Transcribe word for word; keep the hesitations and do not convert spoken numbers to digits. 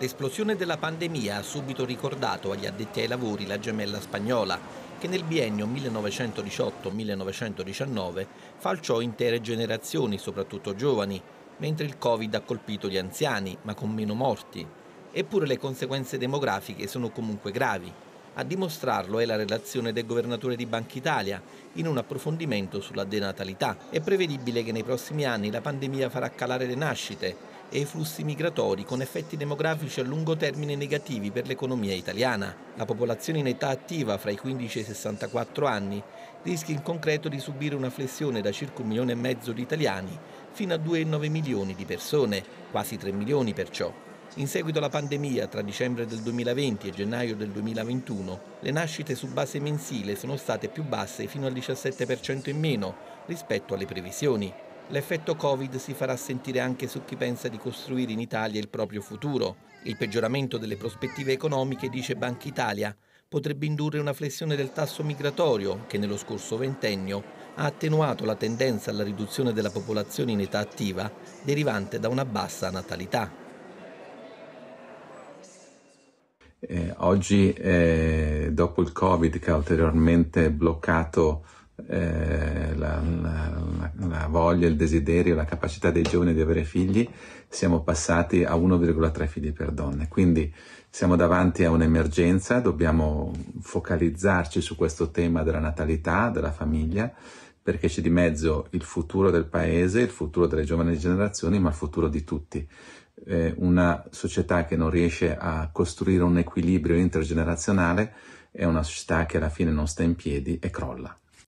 L'esplosione della pandemia ha subito ricordato agli addetti ai lavori la gemella spagnola, che nel biennio millenovecentodiciotto millenovecentodiciannove falciò intere generazioni, soprattutto giovani, mentre il Covid ha colpito gli anziani, ma con meno morti. Eppure le conseguenze demografiche sono comunque gravi. A dimostrarlo è la relazione del governatore di Banca d'Italia in un approfondimento sulla denatalità. È prevedibile che nei prossimi anni la pandemia farà calare le nascite e i flussi migratori, con effetti demografici a lungo termine negativi per l'economia italiana. La popolazione in età attiva fra i quindici e i sessantaquattro anni rischia in concreto di subire una flessione da circa un milione e mezzo di italiani fino a due virgola nove milioni di persone, quasi tre milioni perciò. In seguito alla pandemia, tra dicembre del duemilaventi e gennaio del duemilaventuno, le nascite su base mensile sono state più basse fino al diciassette per cento in meno rispetto alle previsioni. L'effetto Covid si farà sentire anche su chi pensa di costruire in Italia il proprio futuro. Il peggioramento delle prospettive economiche, dice Banca d'Italia, potrebbe indurre una flessione del tasso migratorio che nello scorso ventennio ha attenuato la tendenza alla riduzione della popolazione in età attiva derivante da una bassa natalità. Eh, oggi, eh, dopo il Covid che ha ulteriormente bloccato Eh, la, la, la voglia, il desiderio, la capacità dei giovani di avere figli, siamo passati a uno virgola tre figli per donne. Quindi siamo davanti a un'emergenza, dobbiamo focalizzarci su questo tema della natalità, della famiglia, perché c'è di mezzo il futuro del paese, il futuro delle giovani generazioni, ma il futuro di tutti. Eh, una società che non riesce a costruire un equilibrio intergenerazionale è una società che alla fine non sta in piedi e crolla.